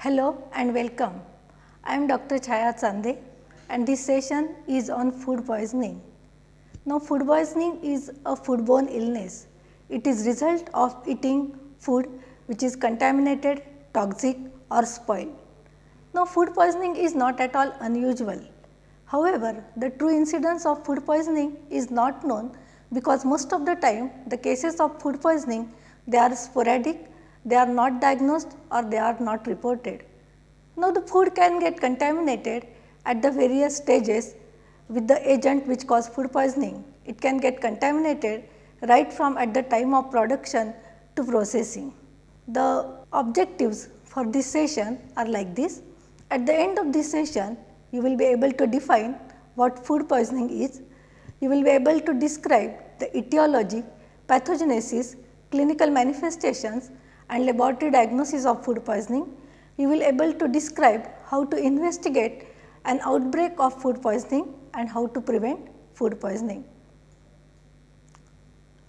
Hello and welcome. I am Dr. Chaya Chande and this session is on food poisoning. Now, food poisoning is a foodborne illness. It is result of eating food which is contaminated, toxic or spoiled. Now, food poisoning is not at all unusual. However, the true incidence of food poisoning is not known because most of the time the cases of food poisoning, they are sporadic. They are not diagnosed or they are not reported. Now, the food can get contaminated at the various stages with the agent which cause food poisoning. It can get contaminated right from at the time of production to processing. The objectives for this session are like this. At the end of this session, you will be able to define what food poisoning is. You will be able to describe the etiology, pathogenesis, clinical manifestations, and laboratory diagnosis of food poisoning. You will able to describe how to investigate an outbreak of food poisoning and how to prevent food poisoning.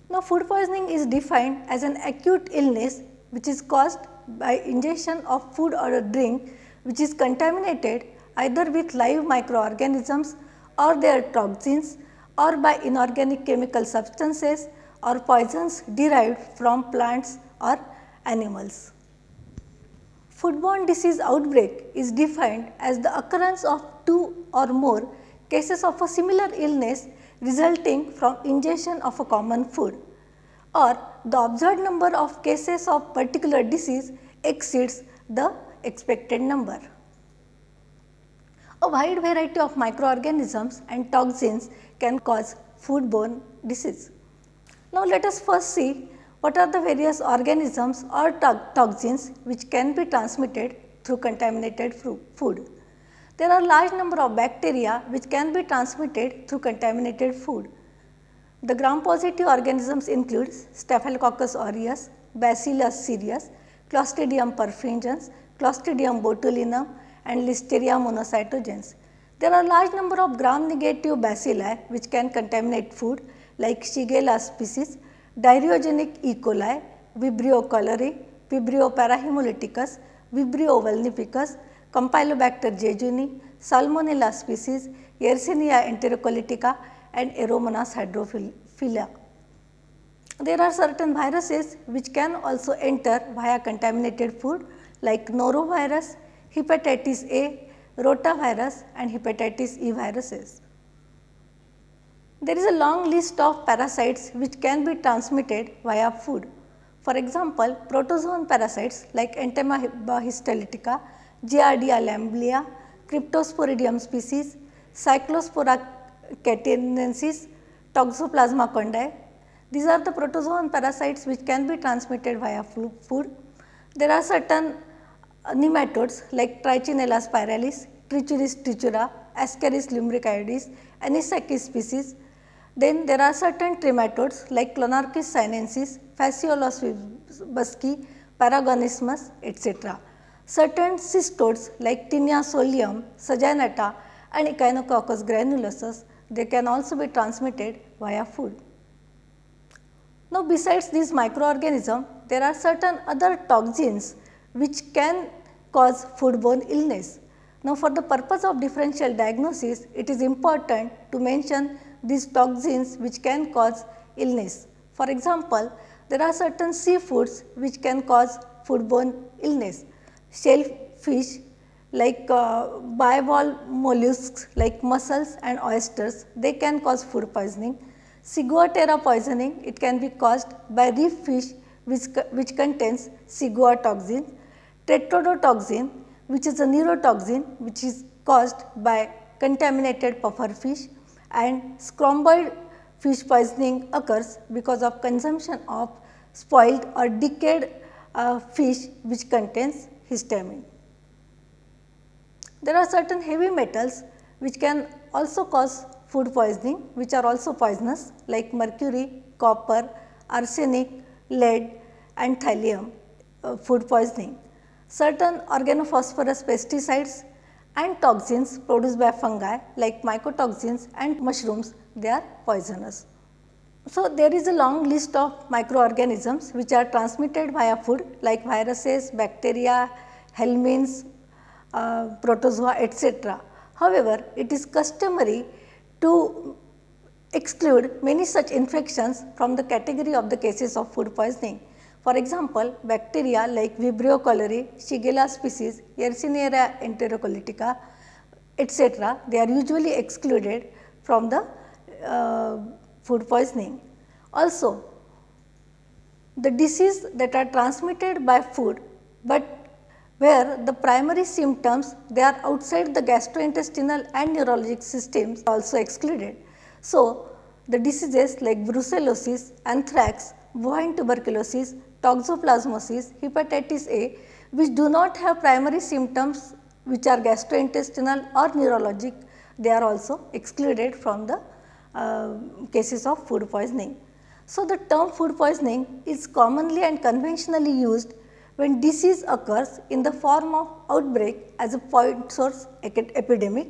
Now, food poisoning is defined as an acute illness which is caused by ingestion of food or a drink which is contaminated either with live microorganisms or their toxins or by inorganic chemical substances or poisons derived from plants or animals. Foodborne disease outbreak is defined as the occurrence of two or more cases of a similar illness resulting from ingestion of a common food, or the observed number of cases of particular disease exceeds the expected number. A wide variety of microorganisms and toxins can cause foodborne disease. Now, let us first see what are the various organisms or toxins which can be transmitted through contaminated food. There are large number of bacteria which can be transmitted through contaminated food. The gram-positive organisms include Staphylococcus aureus, Bacillus cereus, Clostridium perfringens, Clostridium botulinum and Listeria monocytogenes. There are large number of gram-negative bacilli which can contaminate food like Shigella species, Diarrheogenic E. coli, Vibrio cholerae, Vibrio parahaemolyticus, Vibrio vulnificus, Campylobacter jejuni, Salmonella species, Yersinia enterocolitica and Aeromonas hydrophila. There are certain viruses which can also enter via contaminated food like Norovirus, Hepatitis A, Rotavirus and Hepatitis E viruses. There is a long list of parasites which can be transmitted via food. For example, protozoan parasites like Entamoeba histolytica, Giardia lamblia, Cryptosporidium species, Cyclospora cayetanensis, Toxoplasma gondii. These are the protozoan parasites which can be transmitted via food. There are certain nematodes like Trichinella spiralis, Trichuris trichura, Ascaris lumbricioides, Anisakis species. Then there are certain trematodes like Clonarchis sinensis, Phaseolus busci, Paragonismus, etc. Certain cystodes like Tinea solium, Saginata and Echinococcus granulosus, they can also be transmitted via food. Now, besides these microorganisms, there are certain other toxins which can cause foodborne illness. Now, for the purpose of differential diagnosis, it is important to mention these toxins which can cause illness. For example, there are certain seafoods which can cause foodborne illness. Shellfish like bivalve mollusks like mussels and oysters, they can cause food poisoning. Ciguatera poisoning, it can be caused by reef fish which contains Ciguatera toxin. Tetrodotoxin, which is a neurotoxin which is caused by contaminated puffer fish, and scromboid fish poisoning occurs because of consumption of spoiled or decayed fish which contains histamine. There are certain heavy metals which can also cause food poisoning, which are also poisonous, like mercury, copper, arsenic, lead and thallium food poisoning. Certain organophosphorus pesticides and toxins produced by fungi like mycotoxins and mushrooms, they are poisonous. So, there is a long list of microorganisms which are transmitted via food like viruses, bacteria, helminths, protozoa, etc. However, it is customary to exclude many such infections from the category of the cases of food poisoning. For example, bacteria like Vibrio cholerae, Shigella species, Yersinia enterocolitica, etc. They are usually excluded from the food poisoning. Also, the diseases that are transmitted by food, but where the primary symptoms they are outside the gastrointestinal and neurologic systems also excluded. So, the diseases like brucellosis, anthrax, bovine tuberculosis, toxoplasmosis, hepatitis A, which do not have primary symptoms which are gastrointestinal or neurologic, they are also excluded from the cases of food poisoning. So, the term food poisoning is commonly and conventionally used when disease occurs in the form of outbreak as a point source epidemic.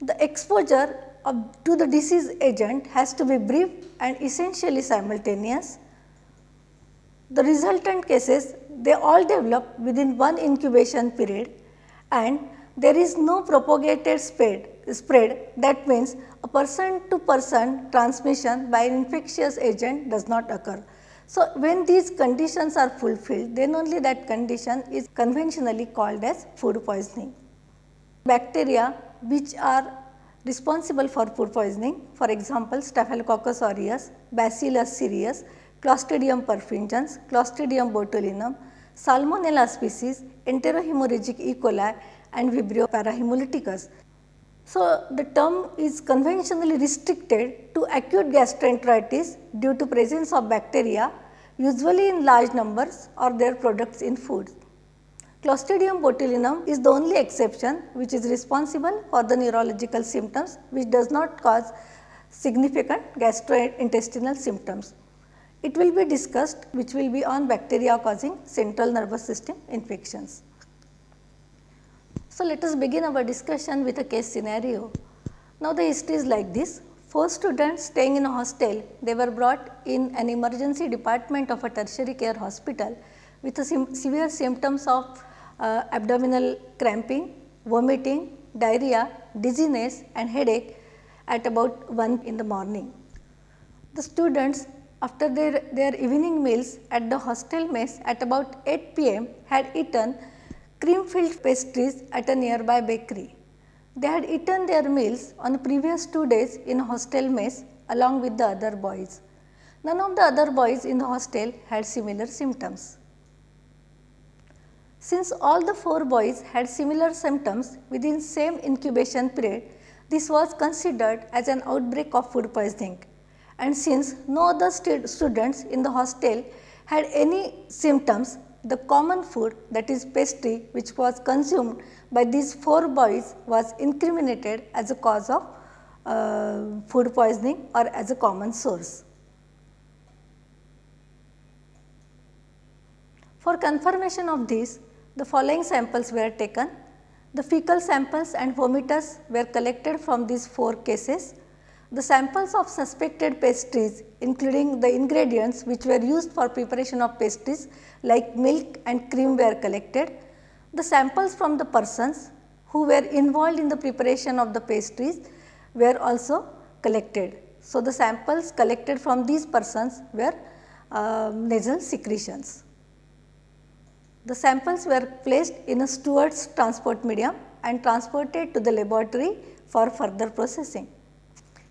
The exposure to the disease agent has to be brief and essentially simultaneous. The resultant cases, they all develop within one incubation period and there is no propagated spread, that means a person to person transmission by an infectious agent does not occur. So, when these conditions are fulfilled, then only that condition is conventionally called as food poisoning. Bacteria which are responsible for food poisoning, for example, Staphylococcus aureus, Bacillus cereus, Clostridium perfringens, Clostridium botulinum, Salmonella species, Enterohemorrhagic E. coli and Vibrio parahaemolyticus. So, the term is conventionally restricted to acute gastroenteritis due to presence of bacteria, usually in large numbers or their products in foods. Clostridium botulinum is the only exception which is responsible for the neurological symptoms, which does not cause significant gastrointestinal symptoms. It will be discussed, which will be on bacteria causing central nervous system infections. So, let us begin our discussion with a case scenario. Now, the history is like this. 4 students staying in a hostel, they were brought in an emergency department of a tertiary care hospital with a severe symptoms of abdominal cramping, vomiting, diarrhea, dizziness and headache at about 1 in the morning. The students, after their evening meals at the hostel mess at about 8 p.m. had eaten cream filled pastries at a nearby bakery. They had eaten their meals on the previous 2 days in a hostel mess along with the other boys. None of the other boys in the hostel had similar symptoms. Since all the 4 boys had similar symptoms within same incubation period, this was considered as an outbreak of food poisoning. And since no other students in the hostel had any symptoms, the common food, that is pastry, which was consumed by these 4 boys was incriminated as a cause of food poisoning or as a common source. For confirmation of this, the following samples were taken. The fecal samples and vomitus were collected from these 4 cases. The samples of suspected pastries, including the ingredients which were used for preparation of pastries like milk and cream, were collected. The samples from the persons who were involved in the preparation of the pastries were also collected. So, the samples collected from these persons were nasal secretions. The samples were placed in a Stewart's transport medium and transported to the laboratory for further processing.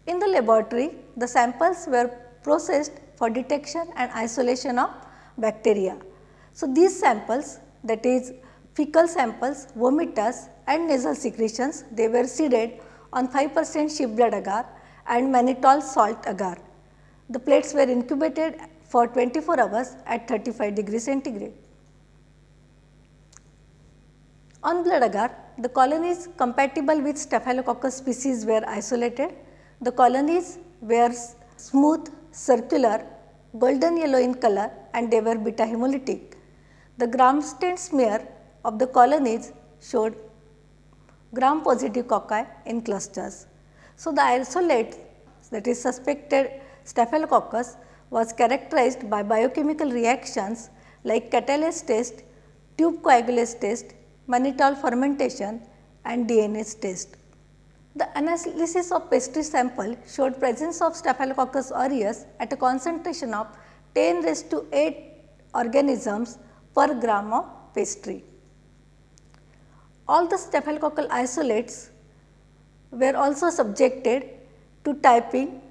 In the laboratory, the samples were processed for detection and isolation of bacteria. So, these samples, that is fecal samples, vomitus and nasal secretions, they were seeded on 5% sheep blood agar and mannitol salt agar. The plates were incubated for 24 hours at 35 degrees centigrade. On blood agar, the colonies compatible with Staphylococcus species were isolated. The colonies were smooth, circular, golden yellow in color, and they were beta hemolytic. The gram stain smear of the colonies showed gram positive cocci in clusters. So, the isolate, that is suspected Staphylococcus, was characterized by biochemical reactions like catalase test, tube coagulase test, mannitol fermentation and DNase test. The analysis of pastry sample showed presence of Staphylococcus aureus at a concentration of 10^8 organisms per gram of pastry. All the staphylococcal isolates were also subjected to typing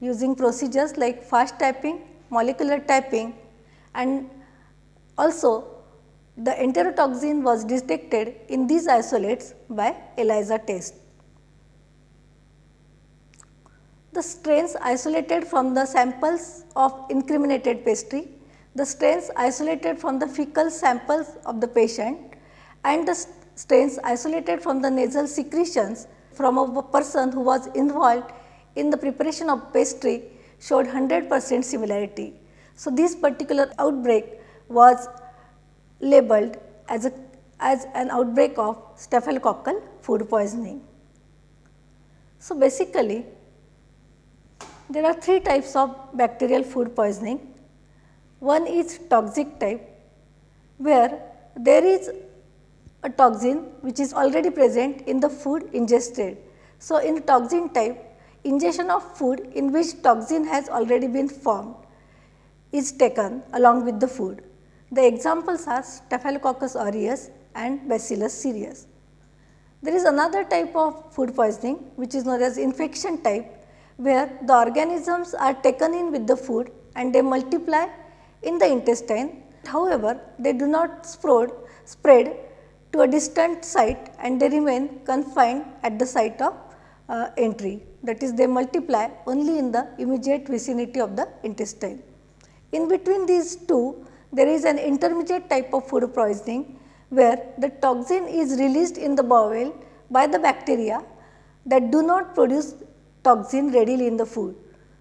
using procedures like fast typing, molecular typing, and also the enterotoxin was detected in these isolates by ELISA test. The strains isolated from the samples of incriminated pastry, the strains isolated from the fecal samples of the patient, and the strains isolated from the nasal secretions from a person who was involved in the preparation of pastry showed 100% similarity. So, this particular outbreak was labeled as an outbreak of staphylococcal food poisoning. So, basically there are three types of bacterial food poisoning. One is toxic type, where there is a toxin which is already present in the food ingested. So, in toxin type, ingestion of food in which toxin has already been formed is taken along with the food. The examples are Staphylococcus aureus and Bacillus cereus. There is another type of food poisoning which is known as infection type, where the organisms are taken in with the food and they multiply in the intestine. However, they do not spread to a distant site and they remain confined at the site of entry. That is, they multiply only in the immediate vicinity of the intestine. In between these two, there is an intermediate type of food poisoning, where the toxin is released in the bowel by the bacteria that do not produce toxin readily in the food.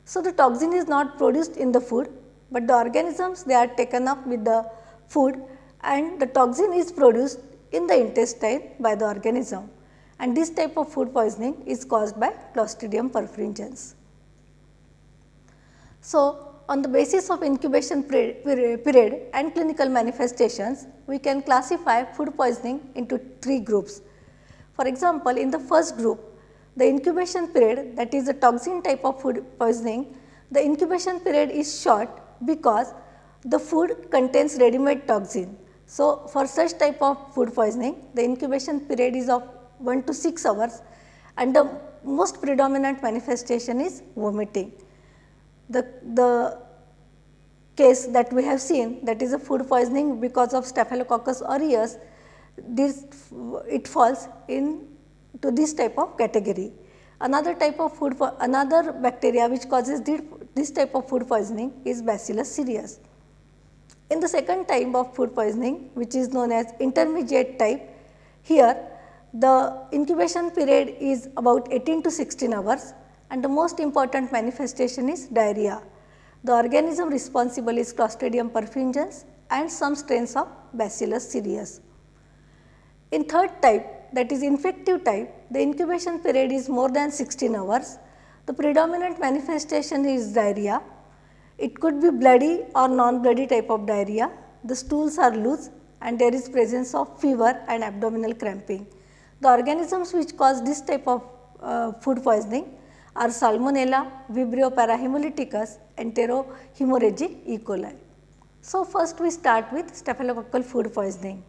So, the toxin is not produced in the food, but the organisms, they are taken up with the food and the toxin is produced in the intestine by the organism, and this type of food poisoning is caused by Clostridium perfringens. So, on the basis of incubation period and clinical manifestations, we can classify food poisoning into three groups. For example, in the first group, the incubation period, that is the toxin type of food poisoning, the incubation period is short because the food contains ready-made toxin. So, for such type of food poisoning, the incubation period is of 1 to 6 hours and the most predominant manifestation is vomiting. The case that we have seen, that is a food poisoning because of Staphylococcus aureus, it falls into this type of category. Another bacteria which causes this type of food poisoning is Bacillus cereus. In the second type of food poisoning, which is known as intermediate type, here the incubation period is about 18 to 16 hours and the most important manifestation is diarrhea. The organism responsible is Clostridium perfringens and some strains of Bacillus cereus. In third type, that is infective type, the incubation period is more than 16 hours. The predominant manifestation is diarrhea. It could be bloody or non-bloody type of diarrhea. The stools are loose and there is presence of fever and abdominal cramping. The organisms which cause this type of food poisoning are Salmonella, Vibrio parahaemolyticus, Enterohemorrhagic E. coli. So, first we start with staphylococcal food poisoning.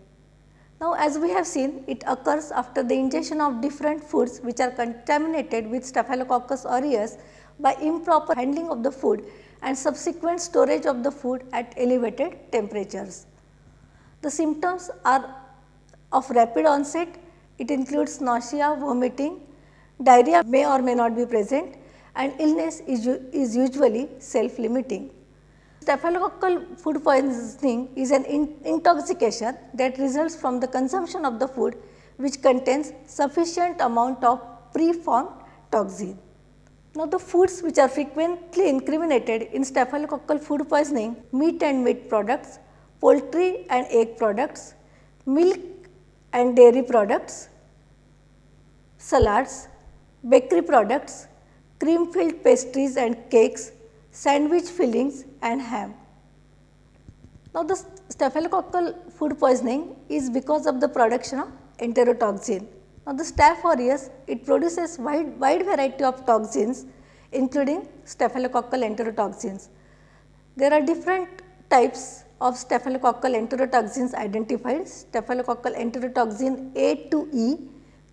Now, as we have seen, it occurs after the ingestion of different foods which are contaminated with Staphylococcus aureus by improper handling of the food and subsequent storage of the food at elevated temperatures. The symptoms are of rapid onset. It includes nausea, vomiting, diarrhea may or may not be present, and illness is usually self-limiting. Staphylococcal food poisoning is an intoxication that results from the consumption of the food which contains sufficient amount of preformed toxin. Now, the foods which are frequently incriminated in staphylococcal food poisoning: meat and meat products, poultry and egg products, milk and dairy products, salads, bakery products, cream-filled pastries and cakes, sandwich fillings and ham. Now, the staphylococcal food poisoning is because of the production of enterotoxin. Now, the Staph aureus, it produces wide variety of toxins including staphylococcal enterotoxins. There are different types of staphylococcal enterotoxins identified: staphylococcal enterotoxin A to E,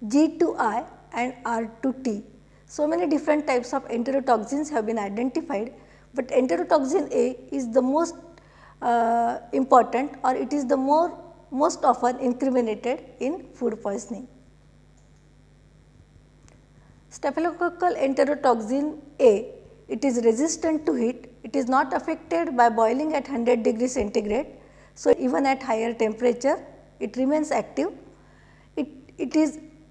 G to I and R to T. So many different types of enterotoxins have been identified, but enterotoxin A is the most important, or it is the most often incriminated in food poisoning. Staphylococcal enterotoxin A, it is resistant to heat, it is not affected by boiling at 100 degrees centigrade. So, even at higher temperature it remains active.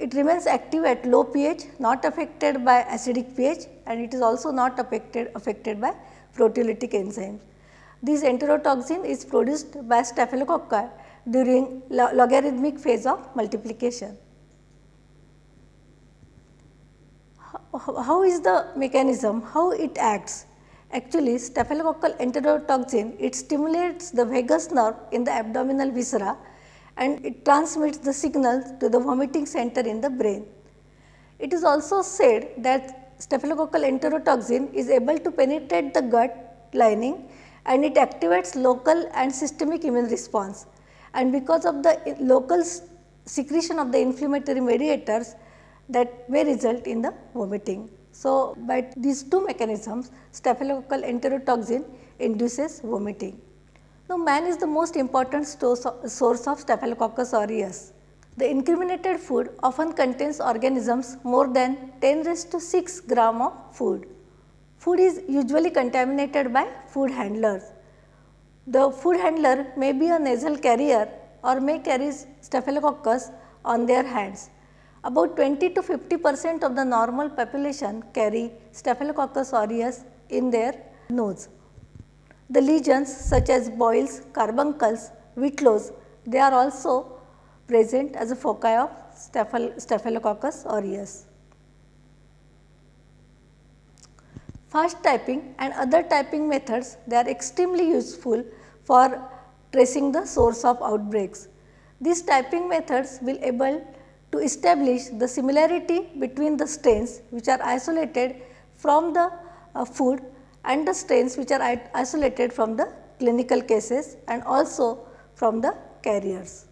It remains active at low pH, not affected by acidic pH, and it is also not affected by proteolytic enzymes. This enterotoxin is produced by staphylococci during logarithmic phase of multiplication. How is the mechanism? How it acts? Actually, staphylococcal enterotoxin, it stimulates the vagus nerve in the abdominal viscera and it transmits the signal to the vomiting center in the brain. It is also said that staphylococcal enterotoxin is able to penetrate the gut lining and it activates local and systemic immune response. And because of the local secretion of the inflammatory mediators, that may result in the vomiting. So, by these two mechanisms, staphylococcal enterotoxin induces vomiting. Now, man is the most important source of Staphylococcus aureus. The incriminated food often contains organisms more than 10⁶ gram of food. Food is usually contaminated by food handlers. The food handler may be a nasal carrier or may carry Staphylococcus on their hands. About 20 to 50% of the normal population carry Staphylococcus aureus in their nose. The lesions such as boils, carbuncles, whitlows, they are also present as a foci of Staphylococcus aureus. Fast typing and other typing methods, they are extremely useful for tracing the source of outbreaks. These typing methods will able to establish the similarity between the strains which are isolated from the food and the strains which are isolated from the clinical cases and also from the carriers.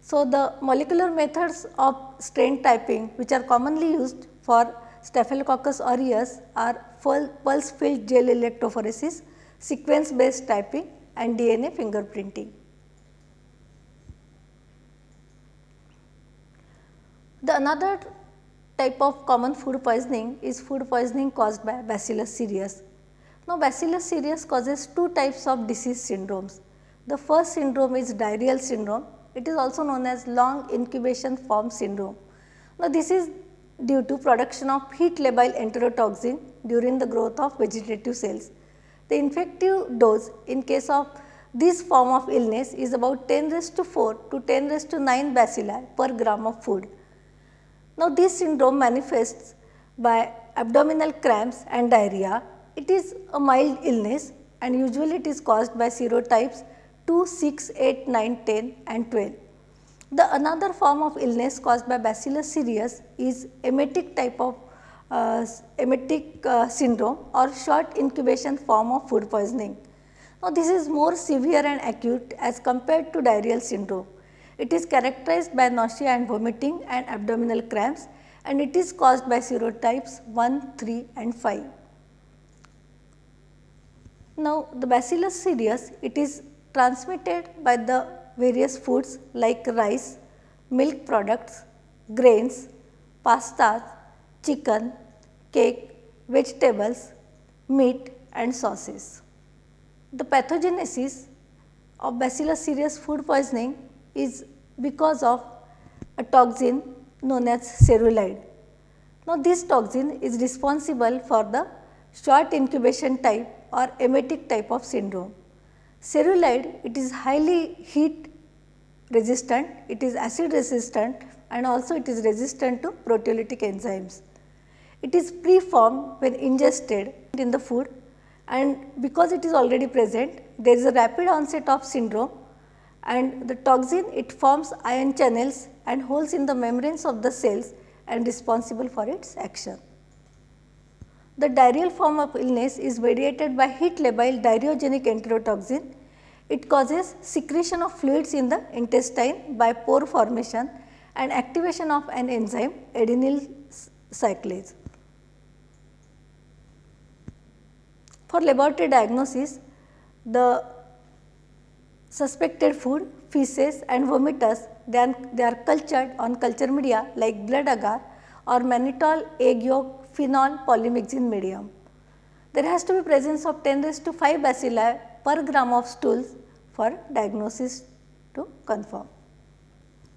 So, the molecular methods of strain typing which are commonly used for Staphylococcus aureus are pulse field gel electrophoresis, sequence based typing and DNA fingerprinting. The another type of common food poisoning is food poisoning caused by Bacillus cereus. Now, Bacillus cereus causes two types of disease syndromes. The first syndrome is diarrheal syndrome. It is also known as long incubation form syndrome. Now, this is due to production of heat labile enterotoxin during the growth of vegetative cells. The infective dose in case of this form of illness is about 10⁴ to 10⁹ bacilli per gram of food. Now, this syndrome manifests by abdominal cramps and diarrhea. It is a mild illness and usually it is caused by serotypes 2, 6, 8, 9, 10 and 12. The another form of illness caused by Bacillus cereus is emetic type of emetic syndrome or short incubation form of food poisoning. Now, this is more severe and acute as compared to diarrheal syndrome. It is characterized by nausea and vomiting and abdominal cramps, and it is caused by serotypes 1, 3 and 5. Now, the Bacillus cereus, it is transmitted by the various foods like rice, milk products, grains, pastas, chicken, cake, vegetables, meat and sauces. The pathogenesis of Bacillus cereus food poisoning is because of a toxin known as cerulide. Now, this toxin is responsible for the short incubation type or emetic type of syndrome. Cerulide, it is highly heat resistant, it is acid resistant and also it is resistant to proteolytic enzymes. It is preformed when ingested in the food, and because it is already present, there is a rapid onset of syndrome, and the toxin, it forms ion channels and holes in the membranes of the cells and responsible for its action. The diarrheal form of illness is mediated by heat-labile diarrheogenic enterotoxin. It causes secretion of fluids in the intestine by pore formation and activation of an enzyme adenyl cyclase. For laboratory diagnosis, the suspected food, feces and vomitus, they are cultured on culture media like blood agar or mannitol, egg yolk, phenol, polymyxin medium. There has to be presence of 10^5 bacilli per gram of stools for diagnosis to confirm.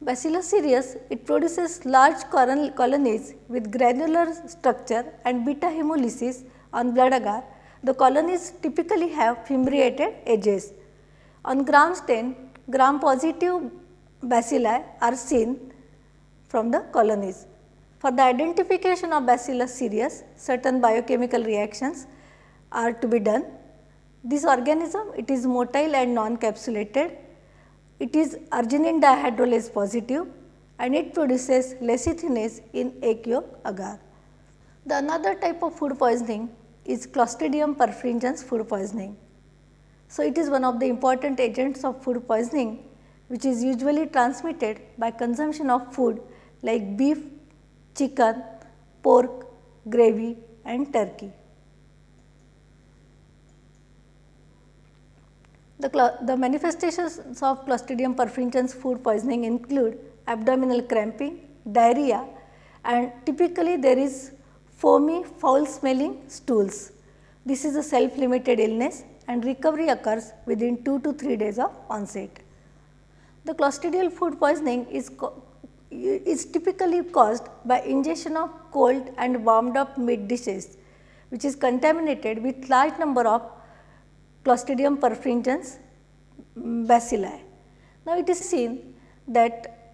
Bacillus cereus, it produces large colonies with granular structure and beta hemolysis on blood agar. The colonies typically have fimbriated edges. On gram stain, gram positive bacilli are seen from the colonies. For the identification of Bacillus cereus, certain biochemical reactions are to be done. This organism, it is motile and non-capsulated. It is arginine dihydrolase positive and it produces lecithinase in egg yolk agar. The another type of food poisoning is Clostridium perfringens food poisoning. So, it is one of the important agents of food poisoning, which is usually transmitted by consumption of food like beef, chicken, pork, gravy and turkey. The manifestations of Clostridium perfringens food poisoning include abdominal cramping, diarrhea, and typically there is foamy, foul smelling stools. This is a self-limited illness and recovery occurs within 2 to 3 days of onset. The clostridial food poisoning is typically caused by ingestion of cold and warmed up meat dishes, which is contaminated with large number of Clostridium perfringens bacilli. Now, it is seen that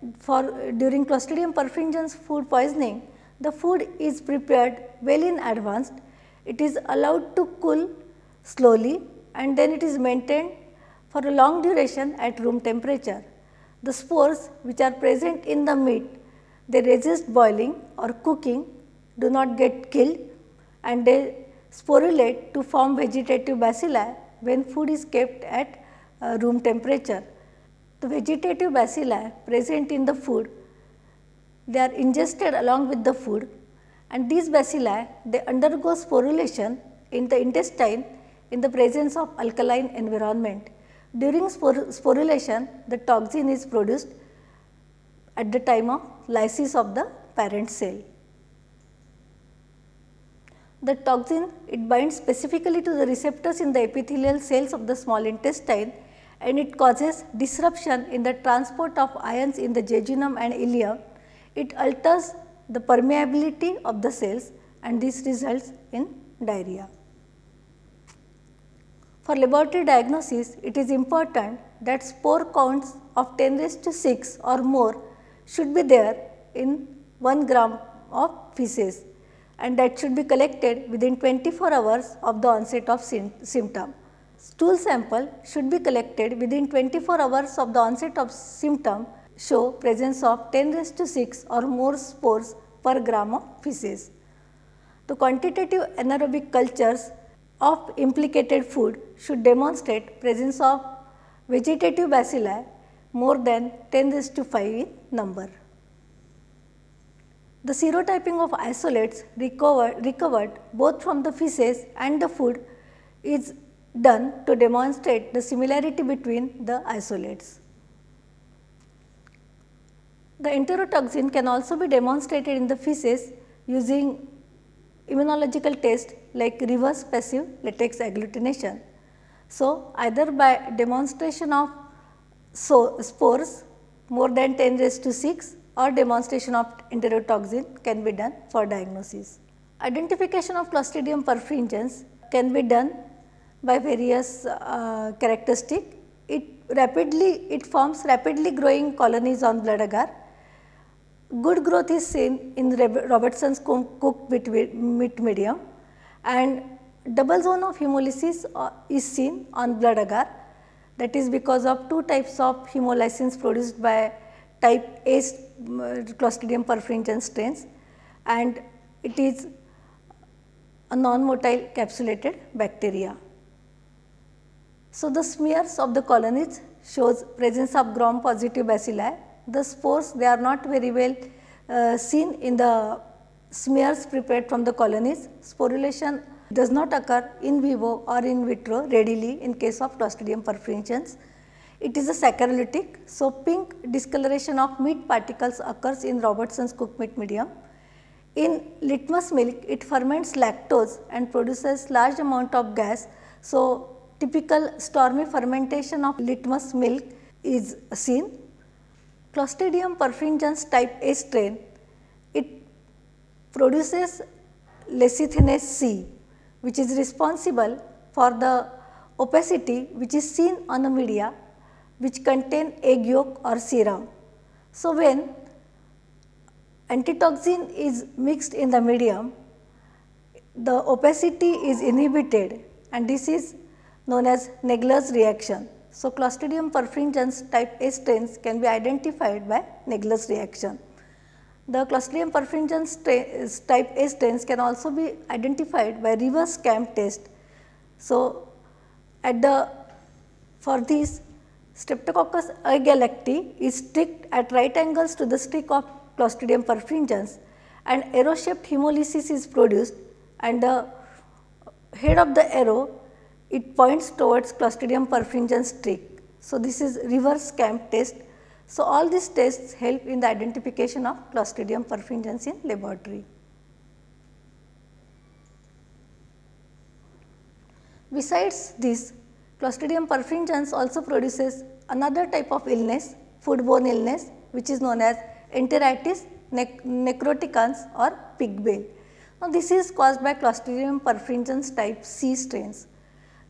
during Clostridium perfringens food poisoning, the food is prepared well in advance, it is allowed to cool slowly and then it is maintained for a long duration at room temperature. The spores which are present in the meat, they resist boiling or cooking, do not get killed and they sporulate to form vegetative bacilli when food is kept at room temperature. The vegetative bacilli present in the food, they are ingested along with the food, and these bacilli, they undergo sporulation in the intestine in the presence of alkaline environment. During sporulation, the toxin is produced at the time of lysis of the parent cell. The toxin, it binds specifically to the receptors in the epithelial cells of the small intestine and it causes disruption in the transport of ions in the jejunum and ileum. It alters the permeability of the cells and this results in diarrhea. For laboratory diagnosis, it is important that spore counts of 10^6 or more should be there in 1 gram of feces, and that should be collected within 24 hours of the onset of symptom. Stool sample should be collected within 24 hours of the onset of symptom show presence of 10^6 or more spores per gram of feces. The quantitative anaerobic cultures of implicated food should demonstrate presence of vegetative bacilli more than 10^5 in number. The serotyping of isolates recovered both from the feces and the food is done to demonstrate the similarity between the isolates. The enterotoxin can also be demonstrated in the feces using immunological test like reverse passive latex agglutination. So, either by demonstration of spores more than 10⁶ or demonstration of enterotoxin can be done for diagnosis. Identification of Clostridium perfringens can be done by various characteristics. It forms rapidly growing colonies on blood agar. Good growth is seen in Robertson's cooked meat medium, and double zone of hemolysis is seen on blood agar. That is because of two types of hemolysins produced by type A Clostridium perfringens strains, and it is a non-motile capsulated bacteria. So, the smears of the colonies shows presence of gram-positive bacilli. The spores, they are not very well seen in the smears prepared from the colonies. Sporulation does not occur in vivo or in vitro readily in case of Clostridium perfringens. It is a saccharolytic, so pink discoloration of meat particles occurs in Robertson's cooked meat medium. In litmus milk, it ferments lactose and produces large amount of gas. So, typical stormy fermentation of litmus milk is seen. Clostridium perfringens type A strain, it produces lecithinase C, which is responsible for the opacity which is seen on the media which contain egg yolk or serum. So, when antitoxin is mixed in the medium, the opacity is inhibited, and this is known as Nagler's reaction. So, Clostridium perfringens type A strains can be identified by Nagler's reaction. The Clostridium perfringens type A strains can also be identified by reverse CAM test. So, for this, Streptococcus agalacti is sticked at right angles to the stick of Clostridium perfringens, and arrow-shaped hemolysis is produced, and the head of the arrow, it points towards Clostridium perfringens streak. So, this is reverse CAM test. So, all these tests help in the identification of Clostridium perfringens in laboratory. Besides this, Clostridium perfringens also produces another type of illness, foodborne illness, which is known as enteritis necroticans or pig bale. Now, this is caused by Clostridium perfringens type C strains.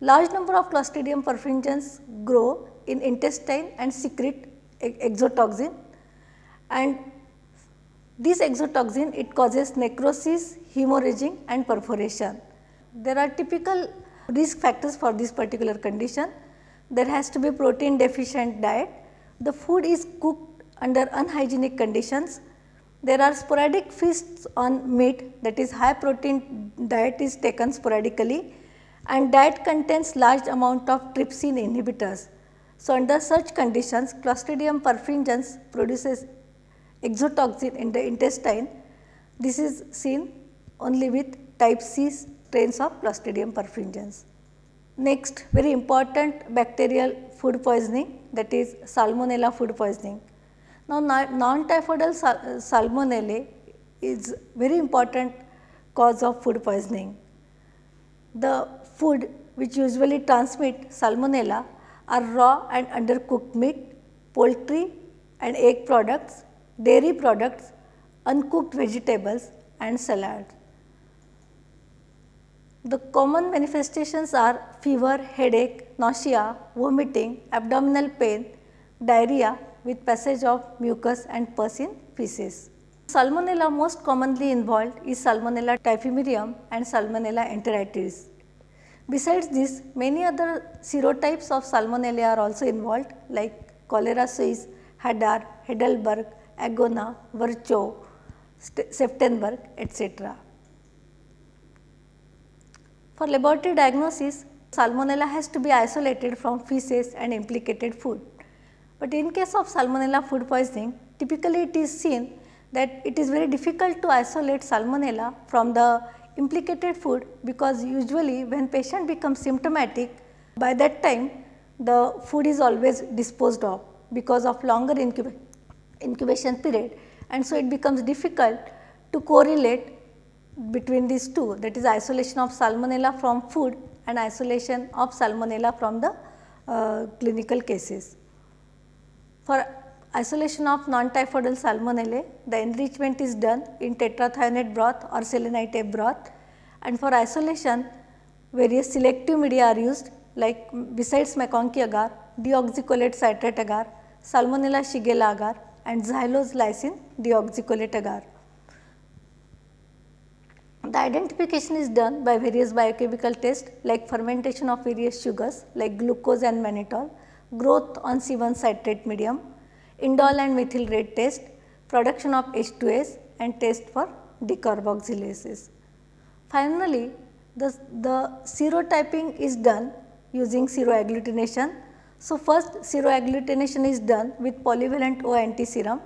Large number of Clostridium perfringens grow in intestine and secrete exotoxin, and this exotoxin, it causes necrosis, hemorrhaging and perforation. There are typical risk factors for this particular condition. There has to be protein deficient diet, the food is cooked under unhygienic conditions, there are sporadic feasts on meat, that is high protein diet is taken sporadically, and diet contains large amount of trypsin inhibitors. So, under such conditions, Clostridium perfringens produces exotoxin in the intestine. This is seen only with type C strains of Clostridium perfringens. Next, very important bacterial food poisoning, that is Salmonella food poisoning. Now, non-typhoidal Salmonella is very important cause of food poisoning. The food which usually transmit Salmonella are raw and undercooked meat, poultry and egg products, dairy products, uncooked vegetables and salad. The common manifestations are fever, headache, nausea, vomiting, abdominal pain, diarrhea with passage of mucus and pus in feces. Salmonella most commonly involved is Salmonella typhimurium and Salmonella enteritis. Besides this, many other serotypes of Salmonella are also involved, like Cholera suis, Hadar, Heidelberg, Agona, Virchow, Septemberg, etc. For laboratory diagnosis, Salmonella has to be isolated from feces and implicated food. But in case of Salmonella food poisoning, typically it is seen that it is very difficult to isolate Salmonella from the implicated food, because usually when patient becomes symptomatic, by that time the food is always disposed of because of longer incubation period, and so it becomes difficult to correlate between these two, that is isolation of Salmonella from food and isolation of Salmonella from the clinical cases. For isolation of non-typhoidal Salmonella, the enrichment is done in tetrathionate broth or selenite broth, and for isolation various selective media are used, like besides MacConkey agar, deoxycholate citrate agar, Salmonella Shigella agar and xylose lysine deoxycholate agar. The identification is done by various biochemical tests like fermentation of various sugars like glucose and mannitol, growth on C1 citrate medium, indole and methyl red test, production of H2S and test for decarboxylases. Finally, the serotyping is done using seroagglutination. So, first seroagglutination is done with polyvalent O antiserum,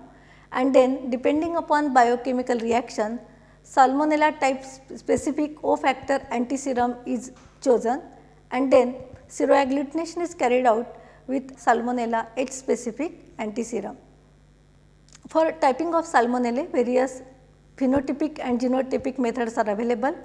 and then depending upon biochemical reaction, Salmonella type specific O factor antiserum is chosen, and then seroagglutination is carried out with Salmonella H specific antiserum. For typing of Salmonella, various phenotypic and genotypic methods are available.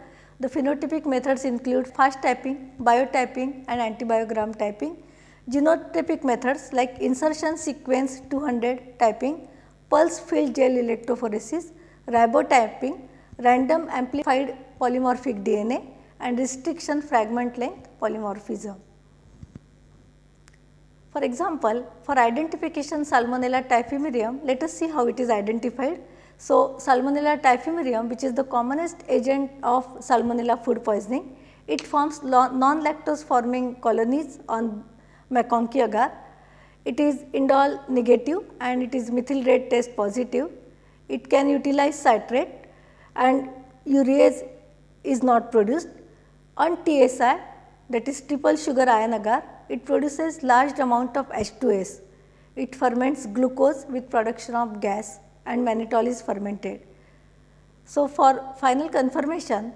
The phenotypic methods include fast typing, biotyping and antibiogram typing. Genotypic methods like insertion sequence 200 typing, pulse field gel electrophoresis, ribotyping, random amplified polymorphic DNA and restriction fragment length polymorphism. For example, for identification Salmonella typhimurium, let us see how it is identified. So, Salmonella typhimurium, which is the commonest agent of Salmonella food poisoning, it forms non-lactose forming colonies on MacConkey agar. It is indole negative and it is methyl red test positive. It can utilize citrate and urease is not produced. On TSI, that is triple sugar ion agar, it produces large amount of H2S. It ferments glucose with production of gas and mannitol is fermented. So, for final confirmation,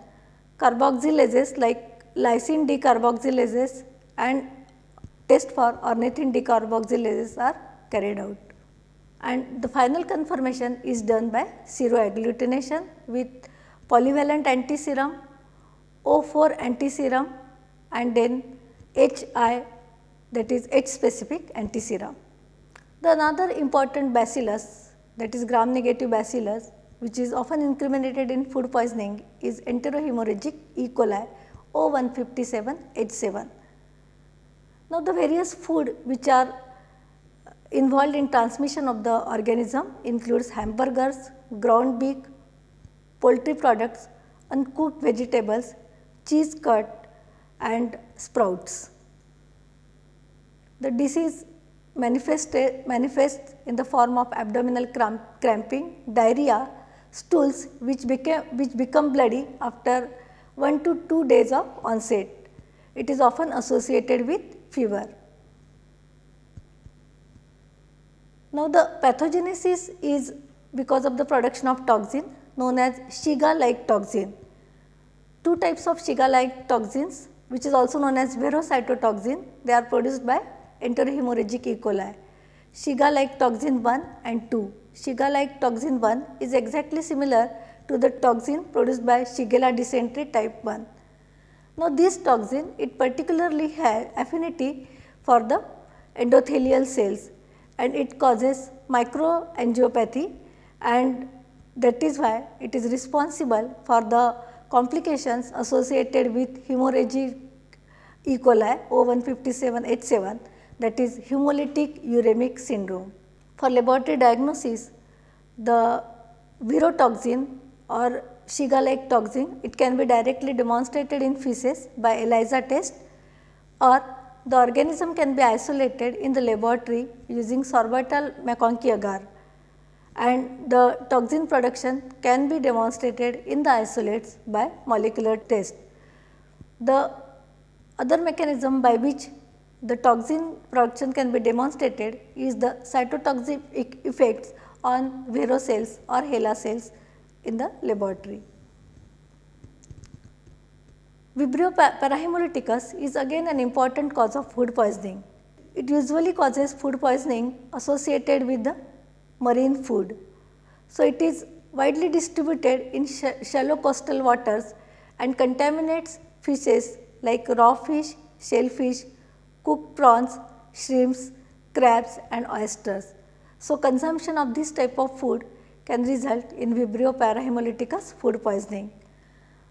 carboxylases like lysine decarboxylases and test for ornithine decarboxylases are carried out. And the final confirmation is done by seroagglutination with polyvalent antiserum, O4 antiserum and then HI, that is H specific antiserum. The another important bacillus, that is gram negative bacillus, which is often incriminated in food poisoning, is Enterohemorrhagic E. coli O157H7. Now, the various food which are involved in transmission of the organism includes hamburgers, ground beef, poultry products, uncooked vegetables, cheese curd and sprouts. The disease manifests in the form of abdominal cramping, diarrhea, stools which become bloody after 1 to 2 days of onset. It is often associated with fever. Now, the pathogenesis is because of the production of toxin known as Shiga-like toxin. Two types of Shiga-like toxins, which is also known as verocytotoxin, they are produced by Enterohemorrhagic E. coli. Shiga-like toxin 1 and 2. Shiga-like toxin 1 is exactly similar to the toxin produced by Shigella dysentery type 1. Now, this toxin, it particularly has affinity for the endothelial cells, and it causes microangiopathy, and that is why it is responsible for the complications associated with hemorrhagic E. coli O157H7, that is hemolytic uremic syndrome. For laboratory diagnosis, the virotoxin or Shiga-like toxin, it can be directly demonstrated in feces by ELISA test, or the organism can be isolated in the laboratory using sorbital MacConkey agar, and the toxin production can be demonstrated in the isolates by molecular test. The other mechanism by which the toxin production can be demonstrated is the cytotoxic effects on Vero cells or HeLa cells in the laboratory. Vibrio parahaemolyticus is again an important cause of food poisoning. It usually causes food poisoning associated with the marine food. So, it is widely distributed in shallow coastal waters and contaminates fishes like raw fish, shellfish, cooked prawns, shrimps, crabs and oysters. So, consumption of this type of food can result in Vibrio parahaemolyticus food poisoning.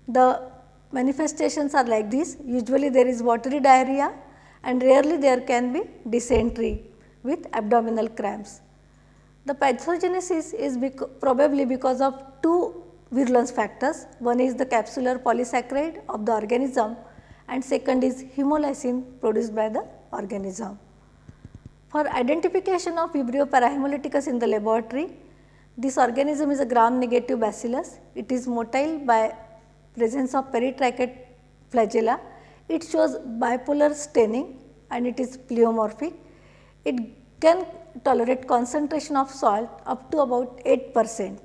The manifestations are like this: usually there is watery diarrhea and rarely there can be dysentery with abdominal cramps. The pathogenesis is probably because of two virulence factors. One is the capsular polysaccharide of the organism and second is hemolysin produced by the organism. For identification of Vibrio parahaemolyticus in the laboratory, this organism is a gram-negative bacillus. It is motile by presence of peritrichate flagella. It shows bipolar staining and it is pleomorphic. It can tolerate concentration of salt up to about 8%.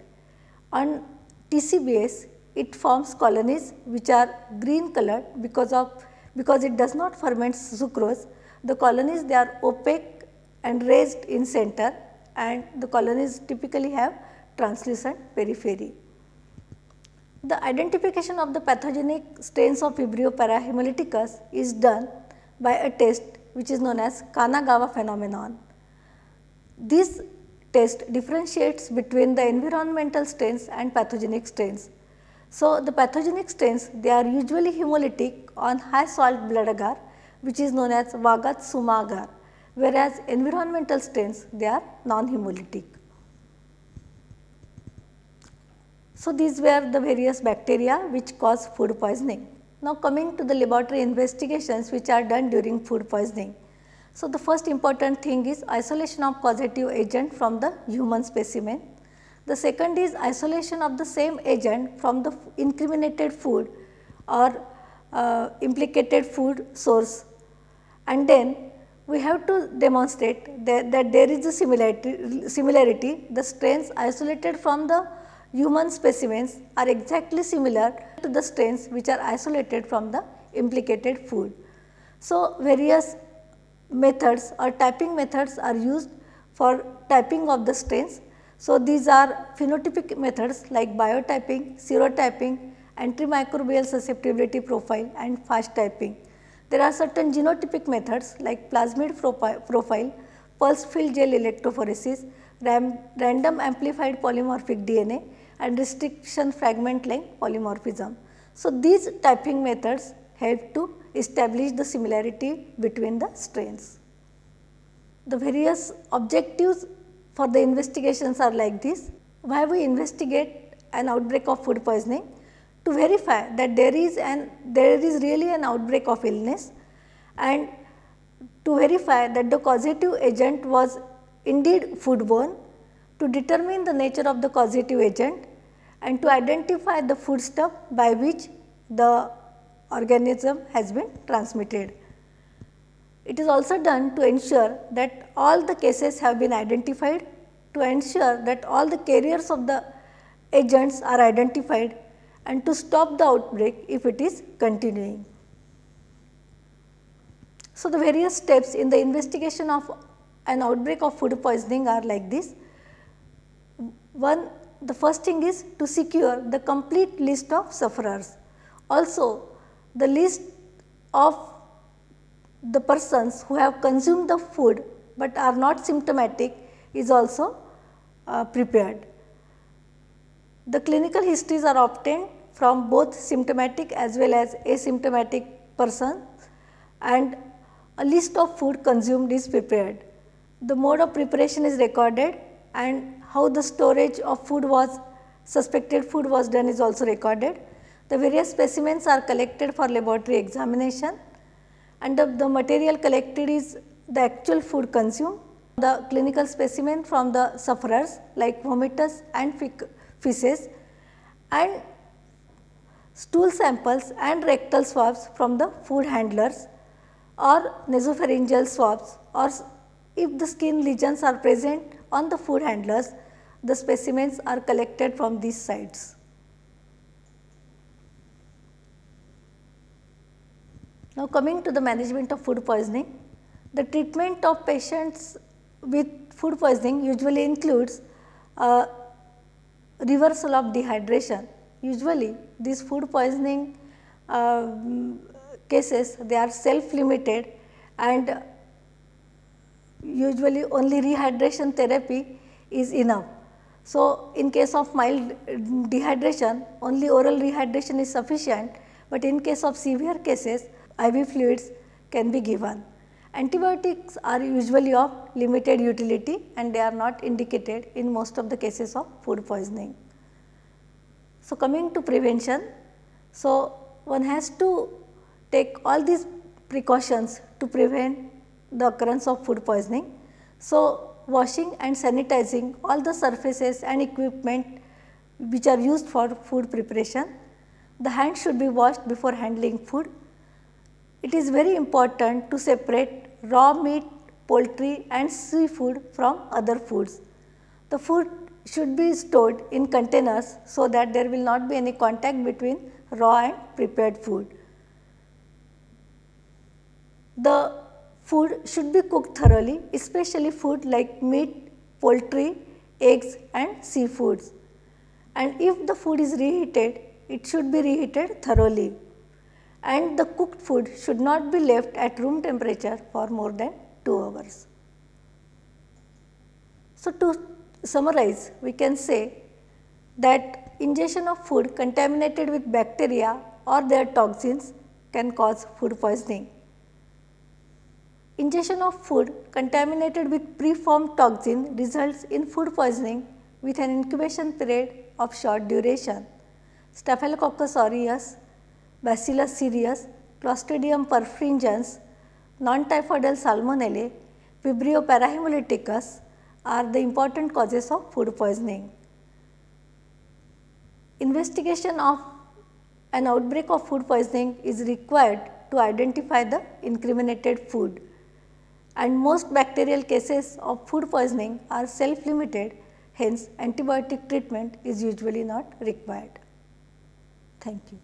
On TCBS, it forms colonies which are green colored because it does not ferment sucrose. The colonies, they are opaque and raised in center, and the colonies typically have translucent periphery. The identification of the pathogenic strains of Vibrio parahaemolyticus is done by a test which is known as Kanagawa phenomenon. This test differentiates between the environmental strains and pathogenic strains. So, the pathogenic strains, they are usually hemolytic on high salt blood agar which is known as Wagatsuma agar, whereas environmental strains, they are non-hemolytic. So, these were the various bacteria which cause food poisoning. Now, coming to the laboratory investigations which are done during food poisoning. So, the first important thing is isolation of causative agent from the human specimen. The second is isolation of the same agent from the incriminated food or implicated food source, and then we have to demonstrate that there is a similarity. The strains isolated from the human specimens are exactly similar to the strains which are isolated from the implicated food. So, various methods or typing methods are used for typing of the strains. So, these are phenotypic methods like biotyping, serotyping, antimicrobial susceptibility profile and fast typing. There are certain genotypic methods like plasmid profile, pulse field gel electrophoresis, random amplified polymorphic DNA and restriction fragment length polymorphism. So, these typing methods help to establish the similarity between the strains. The various objectives for the investigations are like this. Why we investigate an outbreak of food poisoning? To verify that there is really an outbreak of illness, and to verify that the causative agent was indeed foodborne, to determine the nature of the causative agent and to identify the foodstuff by which the organism has been transmitted. It is also done to ensure that all the cases have been identified, to ensure that all the carriers of the agents are identified, and to stop the outbreak if it is continuing. So, the various steps in the investigation of an outbreak of food poisoning are like this. One, the first thing is to secure the complete list of sufferers. Also, the list of the persons who have consumed the food but are not symptomatic is also prepared. The clinical histories are obtained from both symptomatic as well as asymptomatic persons, and a list of food consumed is prepared. The mode of preparation is recorded, and how the storage of food was suspected food was done is also recorded. The various specimens are collected for laboratory examination, and the material collected is the actual food consumed. The clinical specimen from the sufferers like vomitus and feces, and stool samples and rectal swabs from the food handlers or nasopharyngeal swabs, or if the skin lesions are present on the food handlers, the specimens are collected from these sites. Now, coming to the management of food poisoning, the treatment of patients with food poisoning usually includes reversal of dehydration. Usually these food poisoning cases, they are self-limited, and usually only rehydration therapy is enough. So, in case of mild dehydration, only oral rehydration is sufficient, but in case of severe cases, IV fluids can be given. Antibiotics are usually of limited utility and they are not indicated in most of the cases of food poisoning. So, coming to prevention, so one has to take all these precautions to prevent the occurrence of food poisoning. So, washing and sanitizing all the surfaces and equipment which are used for food preparation. The hand should be washed before handling food. It is very important to separate raw meat, poultry and seafood from other foods. The food should be stored in containers so that there will not be any contact between raw and prepared food. The food should be cooked thoroughly, especially food like meat, poultry, eggs and seafoods. And if the food is reheated, it should be reheated thoroughly. And the cooked food should not be left at room temperature for more than 2 hours. So, to summarize, we can say that ingestion of food contaminated with bacteria or their toxins can cause food poisoning. Ingestion of food contaminated with preformed toxin results in food poisoning with an incubation period of short duration. Staphylococcus aureus, Bacillus cereus, Clostridium perfringens, non-typhoidal Salmonella, Vibrio parahaemolyticus are the important causes of food poisoning. Investigation of an outbreak of food poisoning is required to identify the incriminated food. And most bacterial cases of food poisoning are self-limited, hence antibiotic treatment is usually not required. Thank you.